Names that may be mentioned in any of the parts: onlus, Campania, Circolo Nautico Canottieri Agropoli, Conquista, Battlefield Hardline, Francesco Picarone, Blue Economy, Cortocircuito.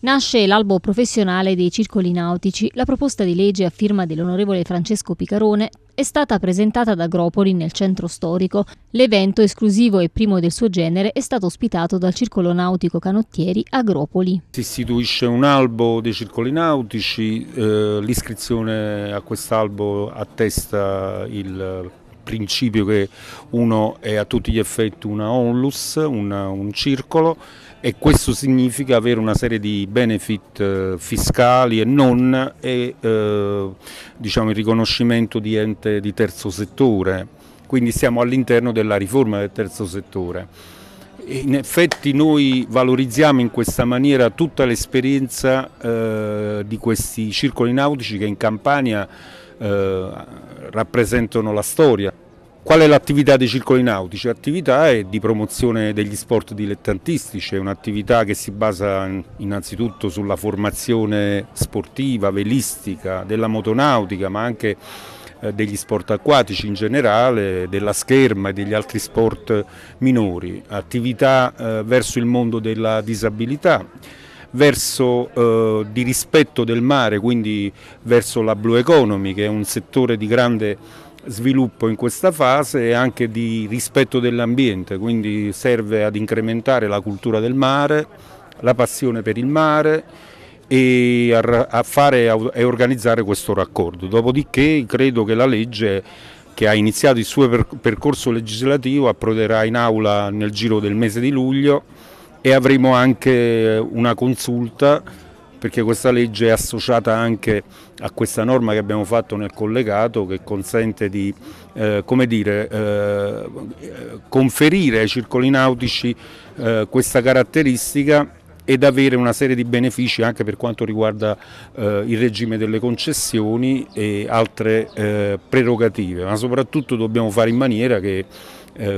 Nasce l'albo professionale dei circoli nautici. La proposta di legge a firma dell'onorevole Francesco Picarone è stata presentata ad Agropoli nel centro storico. L'evento, esclusivo e primo del suo genere, è stato ospitato dal Circolo Nautico Canottieri Agropoli. Si istituisce un albo dei circoli nautici, l'iscrizione a quest'albo attesta il principio che uno è a tutti gli effetti una onlus, un circolo, e questo significa avere una serie di benefit fiscali e non, e diciamo il riconoscimento di ente di terzo settore, quindi siamo all'interno della riforma del terzo settore. In effetti noi valorizziamo in questa maniera tutta l'esperienza di questi circoli nautici che in Campania rappresentano la storia. Qual è l'attività dei circoli nautici? L'attività è di promozione degli sport dilettantistici, è un'attività che si basa innanzitutto sulla formazione sportiva, velistica, della motonautica, ma anche degli sport acquatici in generale, della scherma e degli altri sport minori, attività verso il mondo della disabilità, verso di rispetto del mare, quindi verso la Blue Economy, che è un settore di grande sviluppo in questa fase, e anche di rispetto dell'ambiente, quindi serve ad incrementare la cultura del mare, la passione per il mare e a fare e organizzare questo raccordo. Dopodiché credo che la legge, che ha iniziato il suo percorso legislativo, approderà in aula nel giro del mese di luglio, e avremo anche una consulta, perché questa legge è associata anche a questa norma che abbiamo fatto nel collegato, che consente di conferire ai circoli nautici questa caratteristica ed avere una serie di benefici anche per quanto riguarda il regime delle concessioni e altre prerogative, ma soprattutto dobbiamo fare in maniera che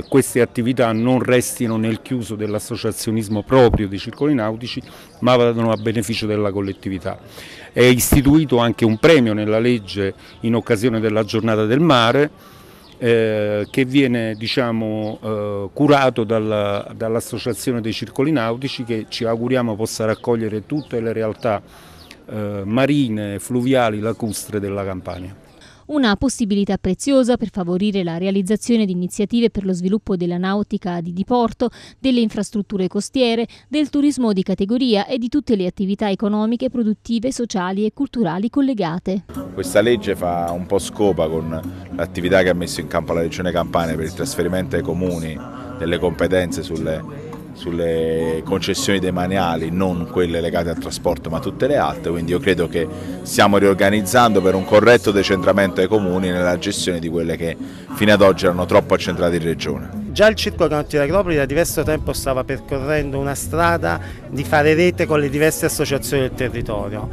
queste attività non restino nel chiuso dell'associazionismo proprio dei circoli nautici, ma vadano a beneficio della collettività. È istituito anche un premio nella legge in occasione della giornata del mare, che viene curato dall'associazione dei circoli nautici, che ci auguriamo possa raccogliere tutte le realtà marine, fluviali, lacustre della Campania. Una possibilità preziosa per favorire la realizzazione di iniziative per lo sviluppo della nautica di diporto, delle infrastrutture costiere, del turismo di categoria e di tutte le attività economiche, produttive, sociali e culturali collegate. Questa legge fa un po' scopa con l'attività che ha messo in campo la Regione Campania per il trasferimento ai comuni delle competenze sulle concessioni demaniali, non quelle legate al trasporto ma tutte le altre, quindi io credo che stiamo riorganizzando per un corretto decentramento ai comuni nella gestione di quelle che fino ad oggi erano troppo accentrate in regione. Già il Circolo Canottieri Agropoli da diverso tempo stava percorrendo una strada di fare rete con le diverse associazioni del territorio,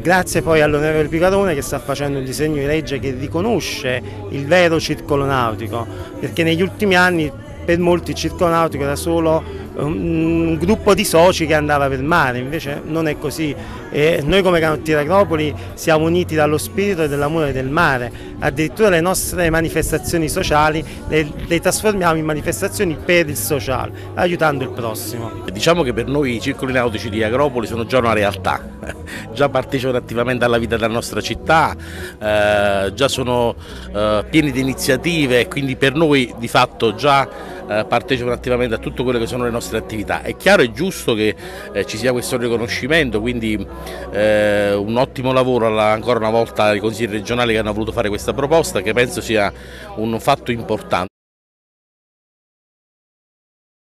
grazie poi all'onorevole Picarone che sta facendo un disegno di legge che riconosce il vero circolo nautico, perché negli ultimi anni per molti il circolo nautico era solo un gruppo di soci che andava per mare, invece non è così. E noi come Canottieri Agropoli siamo uniti dallo spirito e dall'amore del mare, addirittura le nostre manifestazioni sociali le trasformiamo in manifestazioni per il sociale, aiutando il prossimo. Diciamo che per noi i circoli nautici di Agropoli sono già una realtà, già partecipano attivamente alla vita della nostra città, già sono pieni di iniziative, quindi per noi di fatto già partecipano attivamente a tutto quello che sono le nostre attività. È chiaro e giusto che ci sia questo riconoscimento, quindi un ottimo lavoro ancora una volta ai consigli regionali che hanno voluto fare questa proposta, che penso sia un fatto importante.